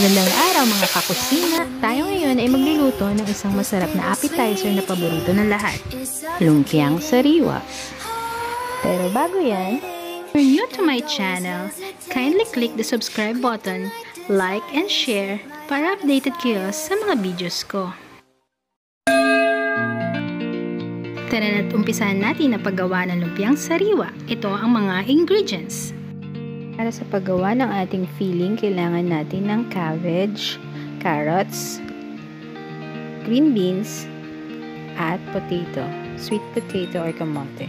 Magandang araw mga kakusina! Tayo ngayon ay magluluto ng isang masarap na appetizer na paborito ng lahat, lumpiang sariwa. Pero bago yan, if you're new to my channel, kindly click the subscribe button, like and share para updated kayo sa mga videos ko. Tara na't umpisahan natin ang paggawa ng lumpiang sariwa. Ito ang mga ingredients. Para sa paggawa ng ating filling, kailangan natin ng cabbage, carrots, green beans, at potato, sweet potato or kamote.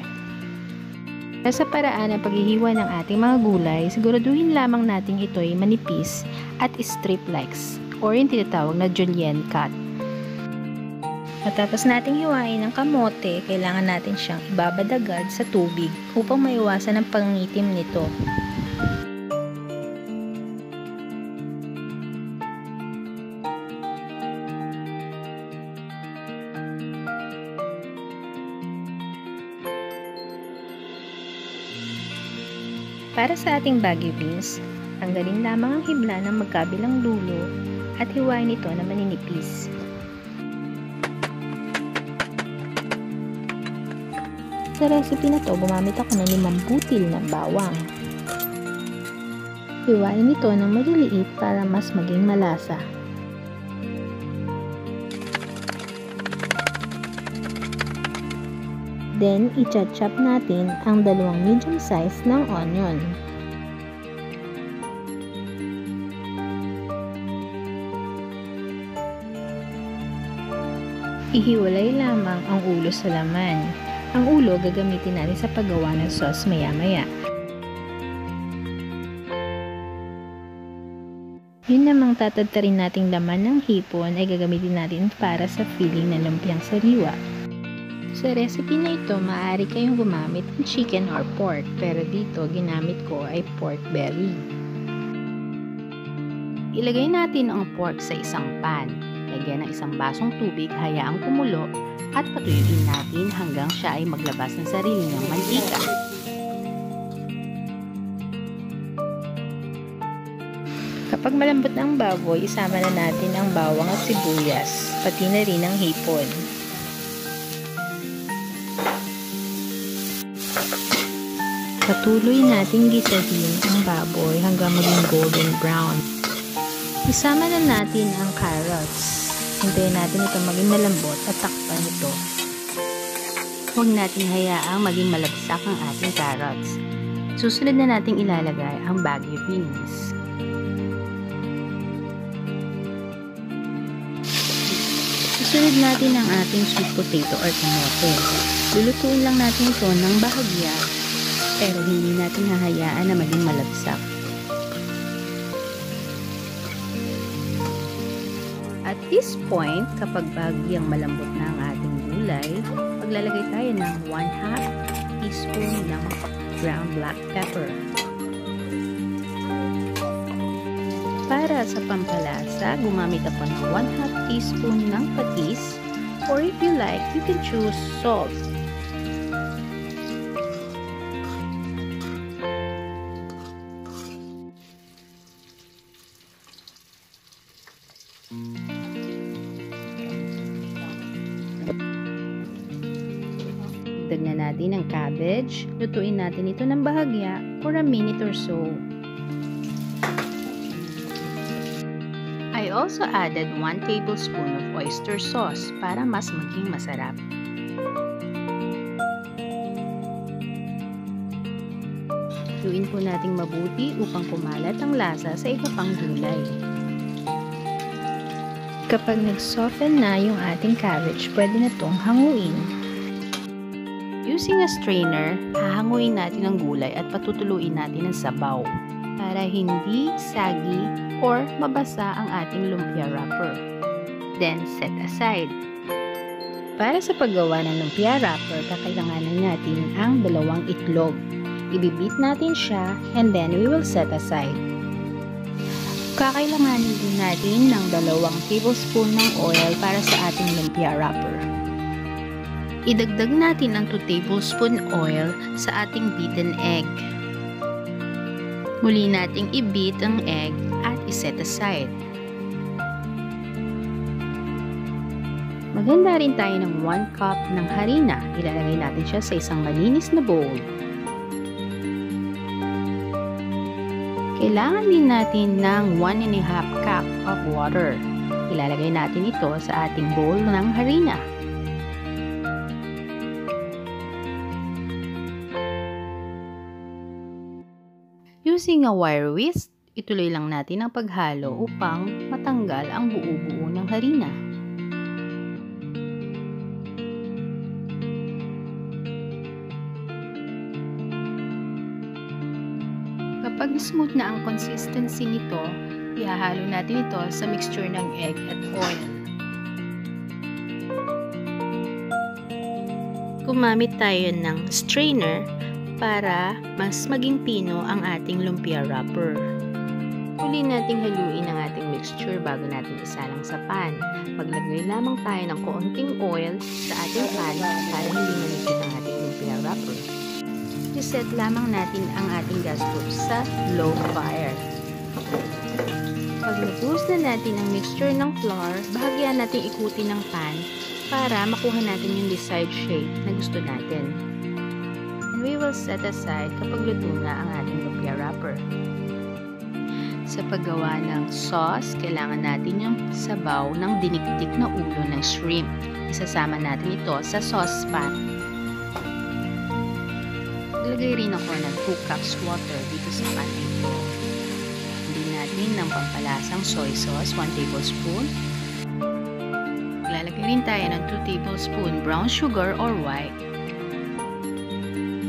Para sa paraan ng paghihiwa ng ating mga gulay, siguraduhin lamang natin ito ay manipis at strip-likes or yung tinatawag na julienne cut. Matapos nating hiwain ng kamote, kailangan natin siyang ibabadagad sa tubig upang maiwasan ang pangitim nito. Para sa ating bagu beans, tanggalin lamang ang hibla ng magkabilang dulo at hiwain ito na maninipis. Sa recipe na to, gumamit ako ng 5 butil na bawang. Hiwain ito ng maliliit para mas maging malasa. Then, i-chop natin ang 2 medium size ng onion. Ihiwalay lamang ang ulo sa laman. Ang ulo gagamitin natin sa paggawa ng sauce maya-maya. Yun namang tatadtarin nating laman ng hipon ay gagamitin natin para sa filling ng lumpiang sariwa. Sa recipe na ito, maaari kayong gumamit ng chicken or pork, pero dito ginamit ko ay pork belly. Ilagay natin ang pork sa isang pan. Lagyan ng 1 basong tubig, hayaang kumulo, at patuyuin natin hanggang siya ay maglabas ng sarili niyang mantika. Kapag malambot na ang baboy, isama na natin ang bawang at sibuyas, pati na rin ang hipon. Patuloy nating gisahin ang baboy hanggang maging golden brown. Isama na natin ang carrots. Hintayin natin ito maging malambot at takpan ito. Huwag natin hayaang maging malagsak ang ating carrots. Susunod na nating ilalagay ang bagu beans. Susunod natin ang ating sweet potato or kamote. Lulutuin lang natin ito ng bahagya, pero hindi natin hahayaan na maging malagsak. At this point, kapag bagyang malambot na ang ating gulay, maglalagay tayo ng 1/2 teaspoon ng ground black pepper. Para sa pampalasa, gumamit ako ng 1/2 teaspoon ng patis, or if you like, you can choose salt. Dagdagan natin ang cabbage. Lutuin natin ito ng bahagya for a minute or so. I also added 1 tablespoon of oyster sauce para mas maging masarap. Lutuin po nating mabuti upang kumalat ang lasa sa iba pang gulay. Kapag nag-soften na yung ating cabbage, pwede na itong hanguin. Using a strainer, hahanguin natin ang gulay at patutuluin natin ang sabaw para hindi sagi or mabasa ang ating lumpia wrapper. Then, set aside. Para sa paggawa ng lumpia wrapper, kakailanganin natin ang 2 itlog. Ibibit natin siya and then we will set aside. Kakailanganin din natin ng 2 tablespoon ng oil para sa ating lumpia wrapper. Idagdag natin ang 2 tablespoon oil sa ating beaten egg. Muli nating i-beat ang egg at i-set aside. Maghanda rin tayo ng 1 cup ng harina. Ilalagay natin siya sa isang malinis na bowl. Kailangan din natin ng 1½ cup of water. Ilalagay natin ito sa ating bowl ng harina. Using a wire whisk, ituloy lang natin ang paghalo upang matanggal ang buo-buo ng harina. Kapag smooth na ang consistency nito, ihahalo natin ito sa mixture ng egg at oil. Gumamit tayo ng strainer para mas maging pino ang ating lumpia wrapper. Uli nating haluin ang ating mixture bago natin isalang sa pan. Maglagay lamang tayo ng kaunting oil sa ating pan para hindi manikit ang ating lumpia wrapper. Reset lamang natin ang ating gas stove sa low fire. Pag nabuhos na natin ang mixture ng flour, bahagyan natin ikutin ng pan para makuha natin yung desired shape na gusto natin. And we will set aside kapag luto na ang ating lumpia wrapper. Sa paggawa ng sauce, kailangan natin yung sabaw ng dinikdik na ulo ng shrimp. Isasama natin ito sa saucepan. Lagay rin ako ng 2 cups water dito sa panin ko. Hindi natin ng pampalasang soy sauce, 1 tablespoon. Lalagay rin tayo ng 2 tablespoon brown sugar or white.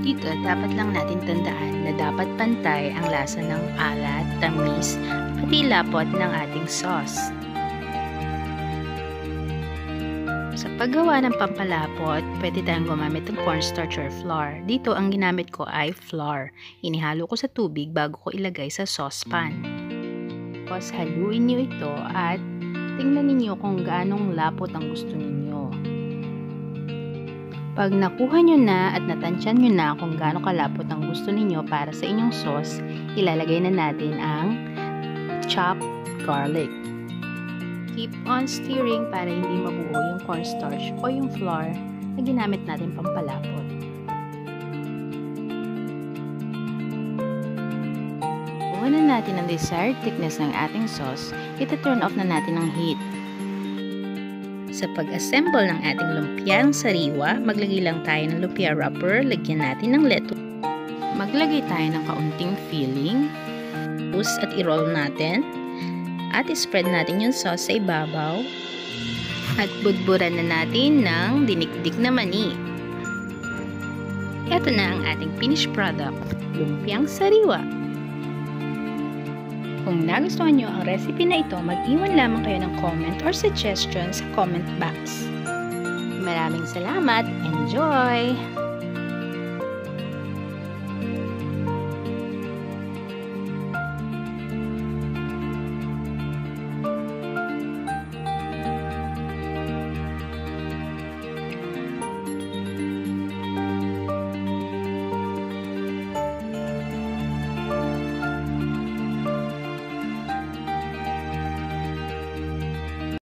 Dito, dapat lang natin tandaan na dapat pantay ang lasa ng alat, tamis, pati lapot ng ating sauce. Sa paggawa ng pampalapot, pwede tayong gumamit ng cornstarch or flour. Dito, ang ginamit ko ay flour. Inihalo ko sa tubig bago ko ilagay sa saucepan. Tapos, haluin niyo ito at tingnan niyo kung gaanong lapot ang gusto niyo. Pag nakuha niyo na at natansyan niyo na kung gaano kalapot ang gusto niyo para sa inyong sauce, ilalagay na natin ang chopped garlic. Keep on stirring para hindi mabuo yung cornstarch o yung flour na ginamit natin pampalapot. Buo na natin ang desired thickness ng ating sauce, iti-turn off na natin ang heat. Sa pag-assemble ng ating lumpiang sariwa, maglagay lang tayo ng lumpia wrapper, lagyan natin ng lettuce. Maglagay tayo ng kaunting filling, tapos at i-roll natin. At i-spread natin yung sauce sa ibabaw. At budburan na natin ng dinikdik na mani. Ito na ang ating finished product, lumpiang sariwa. Kung nagustuhan nyo ang recipe na ito, mag-iwan lamang kayo ng comment or suggestion sa comment box. Maraming salamat! Enjoy!